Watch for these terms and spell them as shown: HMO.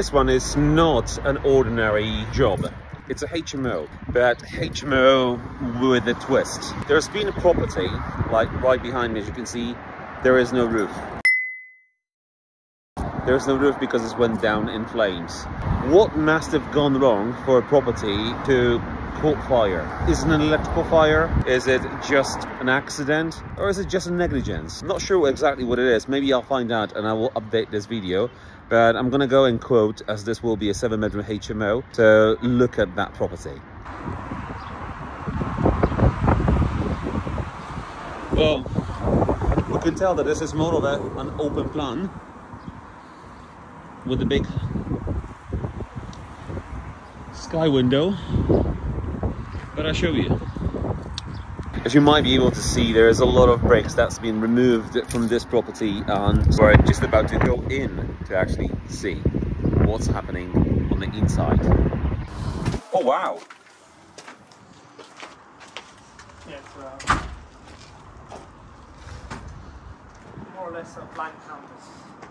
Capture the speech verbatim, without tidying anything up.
This one is not an ordinary job. It's a H M O, but H M O with a twist. There's been a property, like right behind me, as you can see, there is no roof. There is no roof because it went down in flames. What must have gone wrong for a property to caught fire? Is it an electrical fire? Is it just an accident? Or is it just a negligence? I'm not sure exactly what it is. Maybe I'll find out and I will update this video. But I'm gonna go and quote, as this will be a seven bedroom H M O, so look at that property. Well, we can tell that this is more of a, an open plan with a big sky window. But I'll show you. As you might be able to see, there is a lot of bricks that's been removed from this property, and we're just about to go in to actually see what's happening on the inside. Oh wow! Yeah, it's uh, more or less a blank canvas.